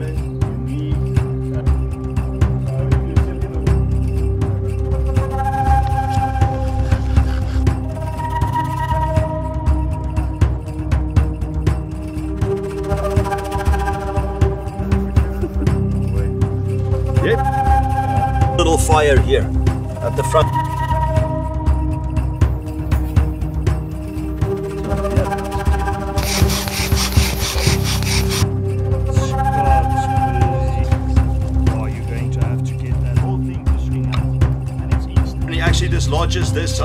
environment. Little fire here at the front. Oh, you're going to have to get that whole thing to swing out, and it's easy. And he actually dislodges this.